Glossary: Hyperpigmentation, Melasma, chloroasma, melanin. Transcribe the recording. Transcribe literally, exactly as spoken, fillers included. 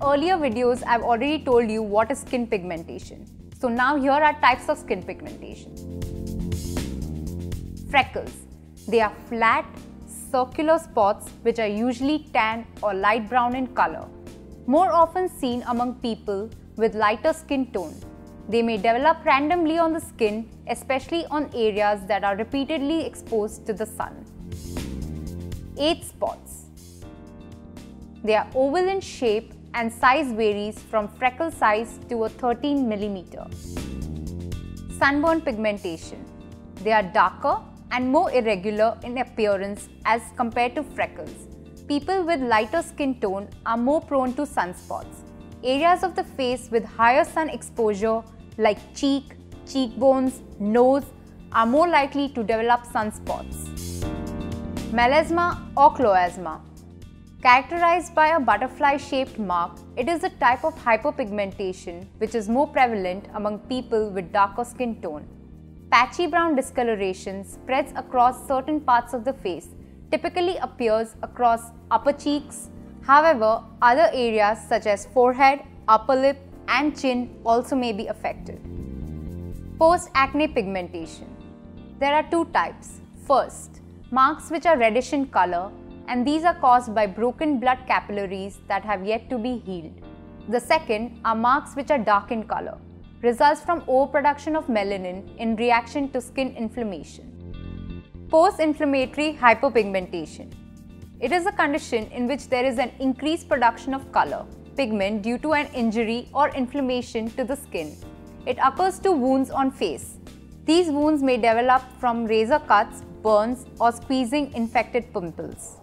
the earlier videos, I've already told you what is skin pigmentation. So now here are types of skin pigmentation. Freckles. They are flat, circular spots which are usually tan or light brown in color, more often seen among people with lighter skin tone. They may develop randomly on the skin, especially on areas that are repeatedly exposed to the sun. Age spots. They are oval in shape and size varies from freckle size to a thirteen millimeter. Sunburn pigmentation. They are darker and more irregular in appearance as compared to freckles. People with lighter skin tone are more prone to sunspots. Areas of the face with higher sun exposure like cheek, cheekbones, nose are more likely to develop sunspots. Melasma or chloroasma. Characterized by a butterfly-shaped mark, it is a type of hyperpigmentation which is more prevalent among people with darker skin tone. Patchy brown discoloration spreads across certain parts of the face, typically appears across upper cheeks. However, other areas such as forehead, upper lip and chin also may be affected. Post-acne pigmentation. There are two types. First, marks which are reddish in color, and these are caused by broken blood capillaries that have yet to be healed. The second are marks which are dark in color. Results from overproduction of melanin in reaction to skin inflammation. Post-inflammatory hyperpigmentation. It is a condition in which there is an increased production of color, pigment due to an injury or inflammation to the skin. It occurs to wounds on face. These wounds may develop from razor cuts, burns, or squeezing infected pimples.